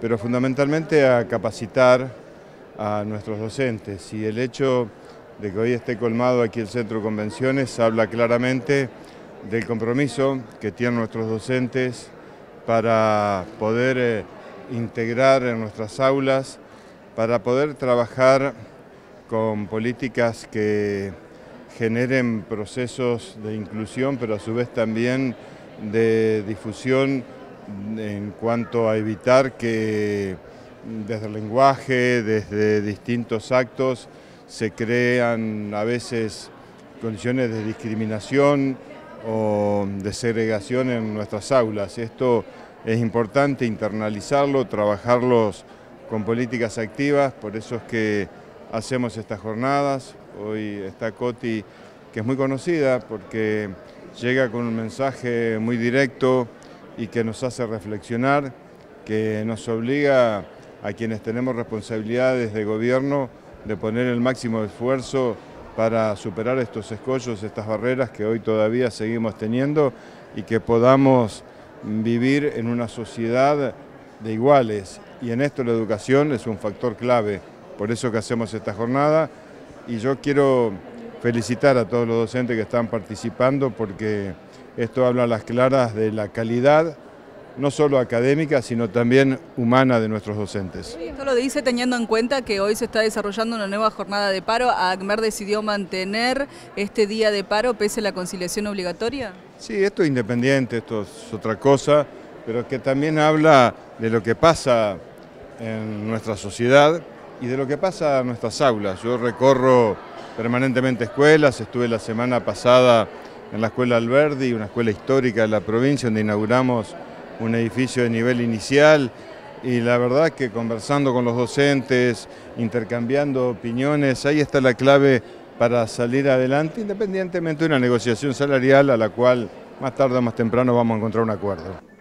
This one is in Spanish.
pero fundamentalmente a capacitar a nuestros docentes. Y el hecho de que hoy esté colmado aquí el Centro de Convenciones habla claramente del compromiso que tienen nuestros docentes para poder integrar en nuestras aulas, para poder trabajar con políticas que generen procesos de inclusión, pero a su vez también de difusión en cuanto a evitar que desde el lenguaje, desde distintos actos, se crean a veces condiciones de discriminación o de segregación en nuestras aulas. Esto es importante internalizarlo, trabajarlos con políticas activas, por eso es que hacemos estas jornadas. Hoy está Coti, que es muy conocida porque llega con un mensaje muy directo y que nos hace reflexionar, que nos obliga a quienes tenemos responsabilidades de gobierno de poner el máximo esfuerzo para superar estos escollos, estas barreras que hoy todavía seguimos teniendo, y que podamos vivir en una sociedad de iguales. Y en esto la educación es un factor clave, por eso que hacemos esta jornada. Y yo quiero felicitar a todos los docentes que están participando, porque esto habla a las claras de la calidad, no solo académica, sino también humana de nuestros docentes. Esto lo dice teniendo en cuenta que hoy se está desarrollando una nueva jornada de paro. ¿AGMER decidió mantener este día de paro pese a la conciliación obligatoria? Sí, esto es independiente, esto es otra cosa, pero que también habla de lo que pasa en nuestra sociedad y de lo que pasa en nuestras aulas. Yo recorro permanentemente escuelas, estuve la semana pasada en la Escuela Alberdi, una escuela histórica de la provincia donde inauguramos un edificio de nivel inicial, y la verdad que conversando con los docentes, intercambiando opiniones, ahí está la clave para salir adelante, independientemente de una negociación salarial a la cual más tarde o más temprano vamos a encontrar un acuerdo.